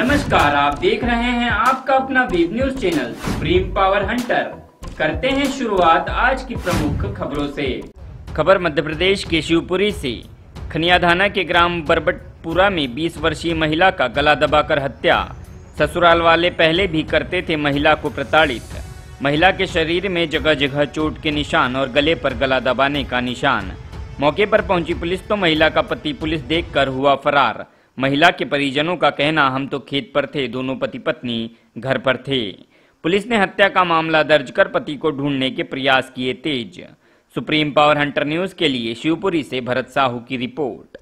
नमस्कार, आप देख रहे हैं आपका अपना web news channel supreme power hunter. करते हैं शुरुआत आज की प्रमुख खबरों से। खबर मध्य प्रदेश के शिवपुरी से। खनियाधाना के ग्राम बरबटपुरा में 20 वर्षीय महिला का गला दबाकर हत्या। ससुराल वाले पहले भी करते थे महिला को प्रताड़ित। महिला के शरीर में जगह जगह चोट के निशान और गले पर गला दबाने का निशान। मौके पर पहुंची पुलिस तो महिला का पति पुलिस देखकर हुआ फरार। महिला के परिजनों का कहना, हम तो खेत पर थे, दोनों पति पत्नी घर पर थे। पुलिस ने हत्या का मामला दर्ज कर पति को ढूंढने के प्रयास किए तेज। सुप्रीम पावर हंटर न्यूज़ के लिए शिवपुरी से भरत साहू की रिपोर्ट।